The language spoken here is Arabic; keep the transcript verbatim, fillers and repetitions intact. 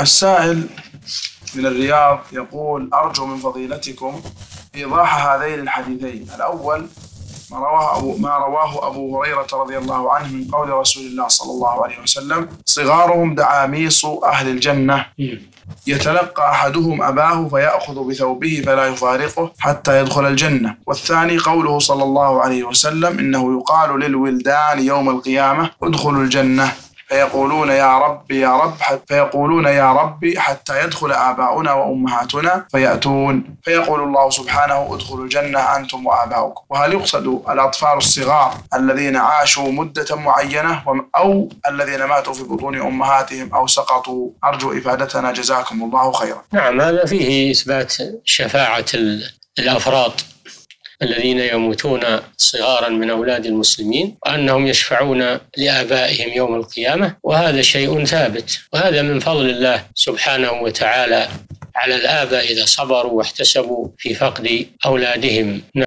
السائل من الرياض يقول: أرجو من فضيلتكم إيضاح هذين الحديثين. الأول ما رواه أبو, ما رواه أبو هريرة رضي الله عنه من قول رسول الله صلى الله عليه وسلم: صغارهم دعاميص أهل الجنة، يتلقى أحدهم أباه فيأخذ بثوبه فلا يفارقه حتى يدخل الجنة. والثاني قوله صلى الله عليه وسلم: إنه يقال للولدان يوم القيامة: ادخلوا الجنة، فيقولون يا ربي يا رب فيقولون يا ربي حتى يدخل آباؤنا وأمهاتنا فيأتون، فيقول الله سبحانه: ادخلوا الجنة أنتم وآباؤكم. وهل يقصد الأطفال الصغار الذين عاشوا مدة معينة أو الذين ماتوا في بطون أمهاتهم أو سقطوا؟ أرجو إفادتنا جزاكم الله خيرا. نعم، هذا فيه إثبات شفاعة الأفراد الذين يموتون صغارا من أولاد المسلمين، وأنهم يشفعون لآبائهم يوم القيامة، وهذا شيء ثابت، وهذا من فضل الله سبحانه وتعالى على الآباء إذا صبروا واحتسبوا في فقد أولادهم.